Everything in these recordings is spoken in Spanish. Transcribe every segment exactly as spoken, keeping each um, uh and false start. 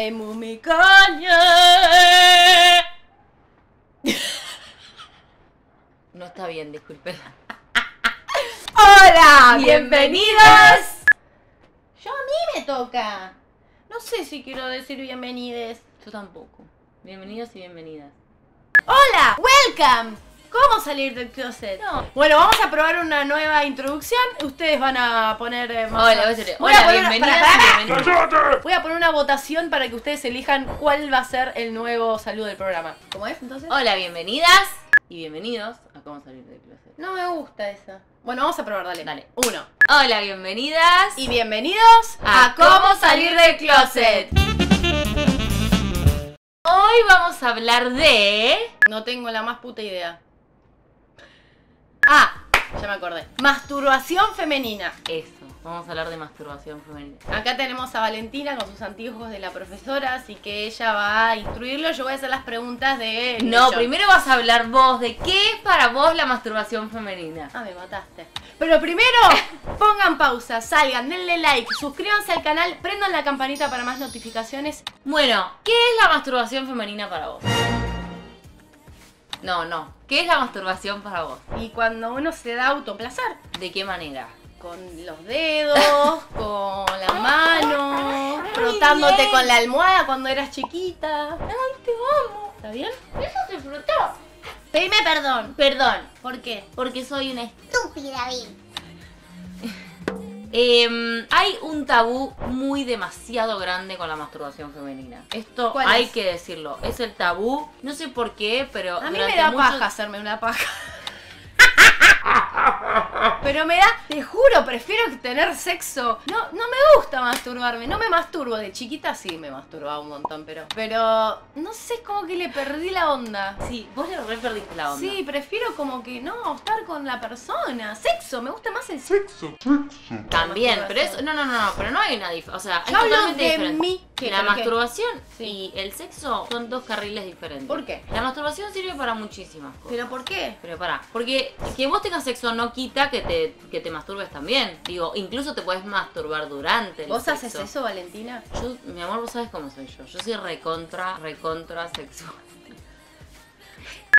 Emu mi caña. No está bien, disculpen. ¡Hola! ¡Bienvenidos! Yo a mí me toca. No sé si quiero decir bienvenides. Yo tampoco. Bienvenidos y bienvenidas. ¡Hola! ¡Welcome! ¿Cómo salir del closet? No. Bueno, vamos a probar una nueva introducción. Ustedes van a poner... Eh, más hola, voy a, voy hola, a poner bienvenidas una... bienvenidas. Bienvenidas. Voy a poner una votación para que ustedes elijan cuál va a ser el nuevo saludo del programa. ¿Cómo es entonces? Hola, bienvenidas y bienvenidos a Cómo Salir del Closet. No me gusta esa. Bueno, vamos a probar, dale. Dale. Uno. Hola, bienvenidas y bienvenidos a, a Cómo Salir del Closet. Hoy vamos a hablar de... No tengo la más puta idea. Ah, ya me acordé. Masturbación femenina. Eso, vamos a hablar de masturbación femenina. Acá tenemos a Valentina con sus anteojos de la profesora, así que ella va a instruirlo. Yo voy a hacer las preguntas de... No, primero vas a hablar vos de qué es para vos la masturbación femenina. Ah, me mataste. Pero primero, pongan pausa, salgan, denle like, suscríbanse al canal, prendan la campanita para más notificaciones. Bueno, ¿qué es la masturbación femenina para vos? No, no. ¿Qué es la masturbación para vos? Y cuando uno se da autoplacer. ¿De qué manera? Con los dedos, con la mano, frotándote bien con la almohada cuando eras chiquita. Ay, te amo. ¿Está bien? Eso se frotó. Pedime perdón. Perdón. ¿Por qué? Porque soy una estúpida, bien. Eh, hay un tabú muy demasiado grande con la masturbación femenina. Esto hay que decirlo. Es el tabú. No sé por qué, pero... A mí me da mucho... paja hacerme una paja. Pero me da... Te juro, prefiero tener sexo. No, no me gusta masturbarme. No me masturbo. De chiquita sí me masturbaba un montón, pero... Pero... No sé, es como que le perdí la onda. Sí, vos le re perdiste la onda. Sí, prefiero como que no, estar con la persona. Sexo, me gusta más el sexo. Sexo. También, pero eso... No, no, no, no, pero no hay una diferencia. O sea, es totalmente diferente. Mí, que la masturbación que... sí. Y el sexo son dos carriles diferentes. ¿Por qué? La masturbación sirve para muchísimas cosas. ¿Pero por qué? Pero pará. Porque que vos tengas sexo no quita que te, que te masturbes también. Digo, incluso te podés masturbar durante el ¿Vos sexo. Haces eso, Valentina? Yo, mi amor, vos sabés cómo soy yo. Yo soy recontra, recontra sexual.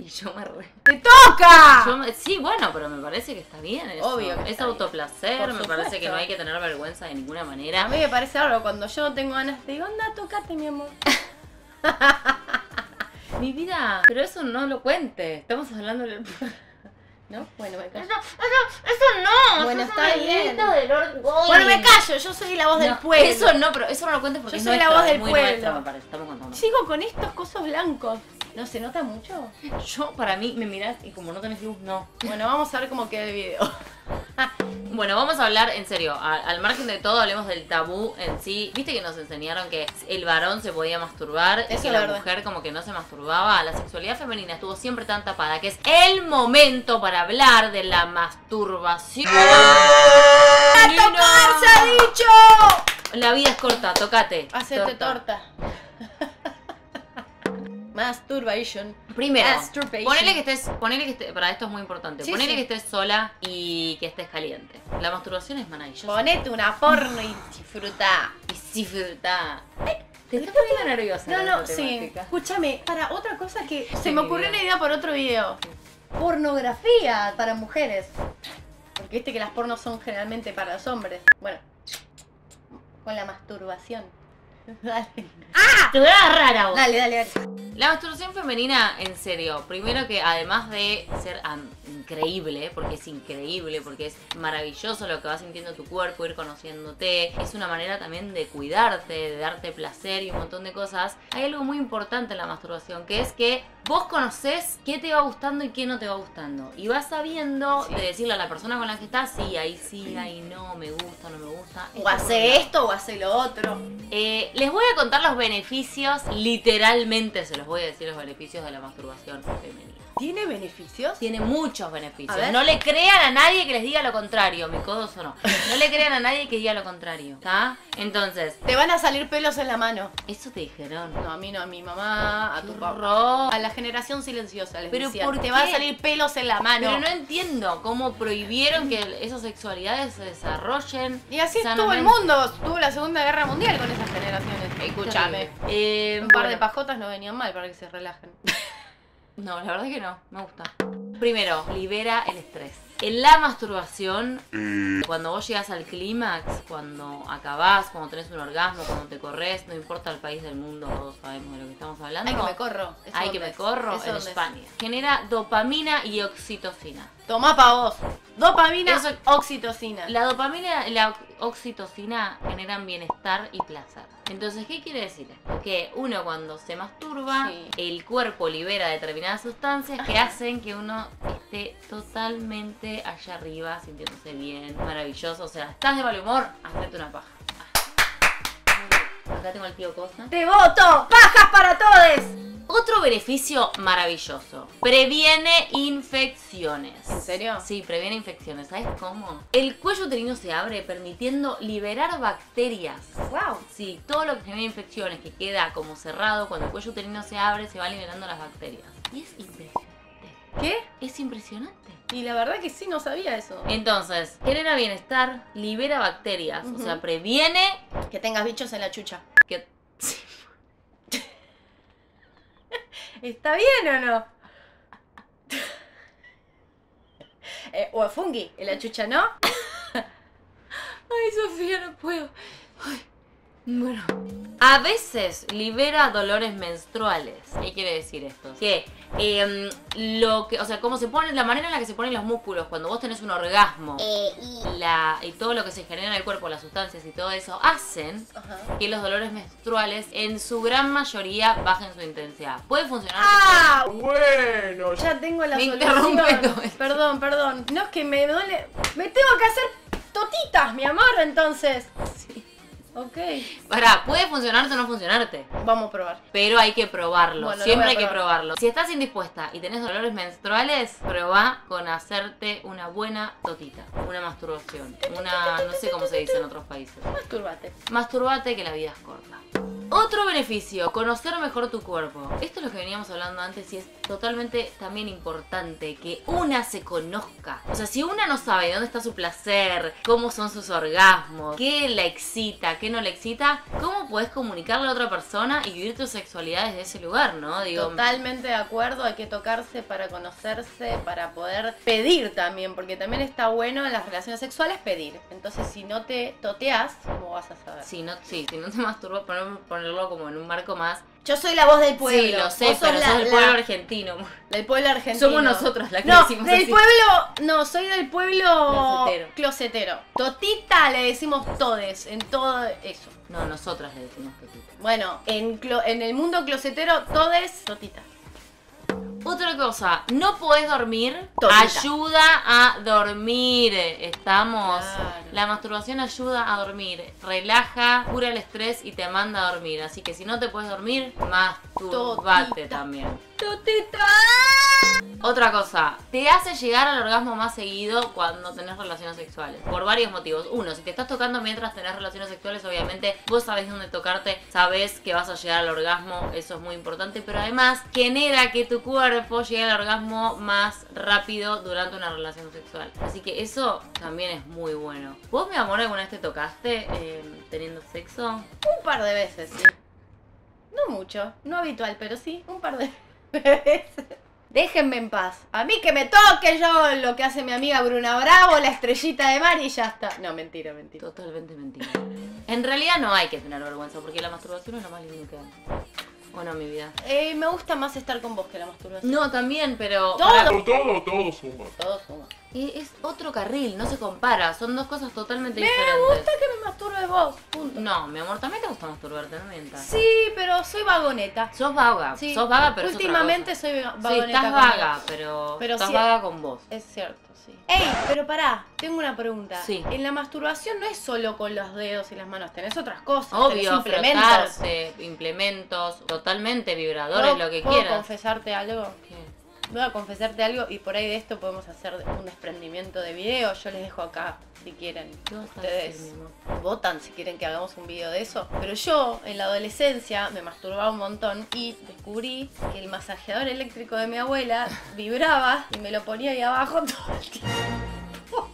Y yo me re... ¡Te toca! Yo me... Sí, bueno, pero me parece que está bien eso. Obvio que es autoplacer, me parece que no hay que tener vergüenza de ninguna manera. A mí me parece algo cuando yo tengo ganas de digo, anda, tocate, mi amor. Mi vida, pero eso no lo cuente. Estamos hablando del... ¿No? Bueno, me callo. Eso, eso, eso no. Bueno, eso está bien. De Lord bueno, me callo. Yo soy la voz no, del pueblo. Eso no, pero eso no lo cuentes porque yo soy nuestro, la voz del pueblo. Nuestro, me parece. Estamos contando. Sigo con estos cosos blancos. ¿No se nota mucho? Yo, para mí, me mirás y como no tenés luz, no. Bueno, vamos a ver cómo queda el video. Bueno, vamos a hablar, en serio, a, al margen de todo, hablemos del tabú en sí. Viste que nos enseñaron que el varón se podía masturbar y que la mujer como que no se masturbaba. La sexualidad femenina estuvo siempre tan tapada que es el momento para hablar de la masturbación. ¡A tocarse ha dicho! La vida es corta, tocate. Hacete torta. Masturbation. Primero, Masturbation. Ponele que estés, ponele que estés, para esto es muy importante, sí, ponele sí. que estés sola y que estés caliente. La masturbación es maravillosa. Ponete una porno y disfruta. Y disfruta. Te estás poniendo nerviosa. No, no, sí. Escúchame, para otra cosa que sí, se me ocurrió una idea para otro video. Pornografía para mujeres. Porque viste que las pornos son generalmente para los hombres. Bueno, con la masturbación. Dale. ¡Ah! Te voy a agarrar a vos. Dale, dale, dale. La masturbación femenina, en serio, primero que además de ser um, increíble, porque es increíble, porque es maravilloso lo que va sintiendo tu cuerpo, ir conociéndote, es una manera también de cuidarte, de darte placer y un montón de cosas. Hay algo muy importante en la masturbación, que es que vos conocés qué te va gustando y qué no te va gustando. Y vas sabiendo sí. de decirle a la persona con la que estás, sí, ahí sí, ahí no, me gusta, no me gusta. O hace esto o hace lo otro. Eh, les voy a contar los beneficios, literalmente se los voy a decir los beneficios de la masturbación femenina. ¿Tiene beneficios? Tiene muchos beneficios. No le crean a nadie que les diga lo contrario, mi codos o no. No le crean a nadie que diga lo contrario, ¿está? Entonces... Te van a salir pelos en la mano. Eso te dijeron. No, a mí no, a mi mamá, a tu papá. A la generación silenciosa les decían. ¿Pero por qué? Te van a salir pelos en la mano. Pero no entiendo cómo prohibieron que esas sexualidades se desarrollen. Y así estuvo el mundo. Tuvo la Segunda Guerra Mundial con esas generaciones. Escúchame. Eh, un par bueno. de pajotas no venían mal para que se relajen. No, la verdad es que no, me gusta. Primero, libera el estrés. En la masturbación, cuando vos llegas al clímax, cuando acabás, cuando tenés un orgasmo, cuando te corres, no importa el país del mundo, todos sabemos de lo que estamos hablando. Ay, que me corro. Ay, que me corro en España. Genera dopamina y oxitocina. Tomá pa' vos. Dopamina, Eso, oxitocina. La dopamina y la oxitocina generan bienestar y placer. Entonces, ¿qué quiere decir esto? Que uno cuando se masturba, sí. el cuerpo libera determinadas sustancias que hacen que uno esté totalmente allá arriba, sintiéndose bien, maravilloso. O sea, estás de mal humor, hacerte una paja. Ah. Acá tengo al tío Cosa. ¡Te voto! ¡Pajas para todos! Otro beneficio maravilloso, previene infecciones. ¿En serio? Sí, previene infecciones. ¿Sabes cómo? El cuello uterino se abre permitiendo liberar bacterias. ¡Wow! Sí, todo lo que genera infecciones, que queda como cerrado, cuando el cuello uterino se abre, se van liberando las bacterias. Y es impresionante. ¿Qué? Es impresionante. Y la verdad que sí, no sabía eso. Entonces, genera bienestar, libera bacterias, uh-huh. o sea, previene... Que tengas bichos en la chucha. Que... Sí. ¿Está bien o no? eh, o a fungi, en la chucha, ¿no? Ay, Sofía, no puedo. Ay, bueno. A veces libera dolores menstruales. ¿Qué quiere decir esto? Que, eh, lo que, o sea, cómo se pone, la manera en la que se ponen los músculos cuando vos tenés un orgasmo, eh, y... La, y todo lo que se genera en el cuerpo, las sustancias y todo eso, hacen uh-huh. que los dolores menstruales en su gran mayoría bajen su intensidad. Puede funcionar. ¡Ah! Bueno, ya tengo la solución. Me interrumpe todo esto. Perdón, perdón. No, es que me duele. Me tengo que hacer totitas, mi amor, entonces. Sí. Ok. Pará, puede funcionarte o no funcionarte. Vamos a probar. Pero hay que probarlo. Bueno, siempre hay probar. que probarlo. Si estás indispuesta y tenés dolores menstruales, probá con hacerte una buena totita. Una masturbación. Una, no sé cómo se dice en otros países. Masturbate. Masturbate, que la vida es corta. Otro beneficio, conocer mejor tu cuerpo. Esto es lo que veníamos hablando antes y es totalmente también importante que una se conozca. O sea, si una no sabe dónde está su placer, cómo son sus orgasmos, qué la excita, qué no la excita, ¿cómo podés comunicarle a otra persona y vivir tu sexualidad desde ese lugar, no? Digo, totalmente de acuerdo, hay que tocarse para conocerse, para poder pedir también, porque también está bueno en las relaciones sexuales pedir. Entonces, si no te toteas, ¿cómo vas a saber? Si no, sí, si no te masturbas, por ponerlo como en un marco más. Yo soy la voz del pueblo. Sí, lo sé, Vos pero sos, la, sos del pueblo la, argentino. Del pueblo argentino. Somos nosotros la que no, decimos del así. pueblo, no, soy del pueblo closetero. closetero. Totita le decimos todes, en todo eso. No, nosotras le decimos totita. Bueno, en, en el mundo closetero, todes, totita. Otra cosa, no podés dormir, Totita. ayuda a dormir, estamos, claro. La masturbación ayuda a dormir, relaja, cura el estrés y te manda a dormir, así que si no te puedes dormir, masturbate Totita. también. Totita. Otra cosa, te hace llegar al orgasmo más seguido cuando tenés relaciones sexuales, por varios motivos. Uno, si te estás tocando mientras tenés relaciones sexuales, obviamente vos sabés dónde tocarte, sabés que vas a llegar al orgasmo, eso es muy importante, pero además genera que tu cuerpo llega al orgasmo más rápido durante una relación sexual. Así que eso también es muy bueno. ¿Vos, mi amor, alguna vez te tocaste eh, teniendo sexo? Un par de veces, sí. No mucho, no habitual, pero sí, un par de veces. Déjenme en paz. A mí que me toque, yo lo que hace mi amiga Bruna Bravo, la estrellita de mar y ya está. No, mentira, mentira. Totalmente mentira. En realidad no hay que tener vergüenza porque la masturbación es lo más lindo que hay. Bueno, mi vida. Eh, me gusta más estar con vos que la masturbación. No, también, pero... Todo, para... todo, todo suma. Todo suma. Y es otro carril, no se compara. Son dos cosas totalmente me diferentes. Me gusta que me masturbes vos, punto. No, mi amor, también te gusta masturbarte, no mientas. Sí, pero soy vagoneta. Sos vaga, sí. sos vaga, pero últimamente soy vagoneta. Sí, estás vaga, pero, pero estás sí, vaga con vos. Es cierto. Sí. Ey, pero pará, tengo una pregunta. Sí. En la masturbación no es solo con los dedos y las manos, tenés otras cosas. Obvio, implementos. Frotarse, implementos, totalmente vibradores, lo que ¿puedo quieras. ¿Puedo confesarte algo? ¿Qué? Voy a confesarte algo y por ahí de esto podemos hacer un desprendimiento de video. Yo les dejo acá si quieren. Ustedes votan si quieren que hagamos un video de eso. Pero yo en la adolescencia me masturbaba un montón y descubrí que el masajeador eléctrico de mi abuela vibraba y me lo ponía ahí abajo todo el tiempo.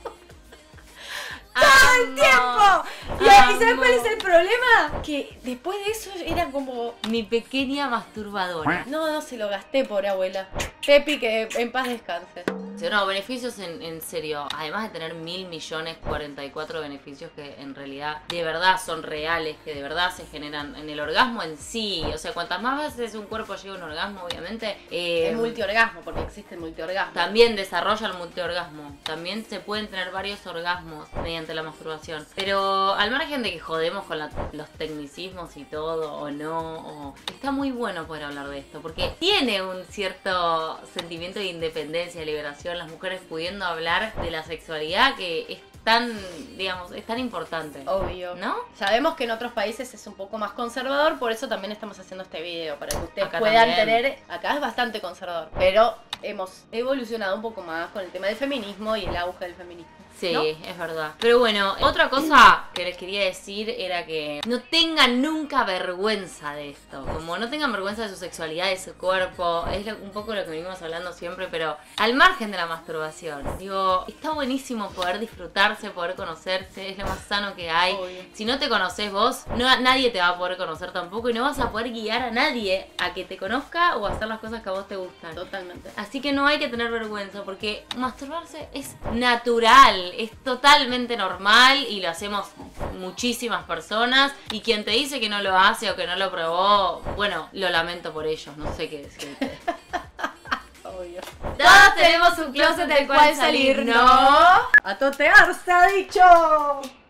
el tiempo. Y, ¿y sabes cuál es el problema? Que después de eso era como mi pequeña masturbadora. No, no, se lo gasté, pobre abuela. Pepi, que en paz descanse. No, beneficios en, en serio. Además de tener mil millones cuarenta y cuatro beneficios que en realidad de verdad son reales, que de verdad se generan en el orgasmo en sí. O sea, cuantas más veces un cuerpo llega a un orgasmo, obviamente. Eh, el multiorgasmo, porque existe el multiorgasmo. También desarrolla el multiorgasmo. También se pueden tener varios orgasmos mediante la masturbación. Pero al margen de que jodemos con la, los tecnicismos y todo, o no, o, está muy bueno poder hablar de esto, porque tiene un cierto sentimiento de independencia, de liberación. Las mujeres pudiendo hablar de la sexualidad, que es tan, digamos, es tan importante. Obvio. ¿No? Sabemos que en otros países es un poco más conservador, por eso también estamos haciendo este video, para que ustedes acá puedan también tener... Acá es bastante conservador, pero hemos evolucionado un poco más con el tema del feminismo y el auge del feminismo. Sí, ¿no? Es verdad. Pero bueno, otra cosa que les quería decir era que no tengan nunca vergüenza de esto. Como no tengan vergüenza de su sexualidad, de su cuerpo. Es lo, un poco lo que venimos hablando siempre, pero al margen de la masturbación. Digo, está buenísimo poder disfrutarse, poder conocerse. Es lo más sano que hay. Obvio. Si no te conoces vos, no, nadie te va a poder conocer tampoco. Y no vas a poder guiar a nadie a que te conozca o a hacer las cosas que a vos te gustan. Totalmente. Así que no hay que tener vergüenza, porque masturbarse es natural. Es totalmente normal y lo hacemos muchísimas personas. Y quien te dice que no lo hace o que no lo probó, bueno, lo lamento por ellos, no sé qué decirte. Obvio. Todos tenemos un closet del cual salir, ¿no? A totear se ha dicho.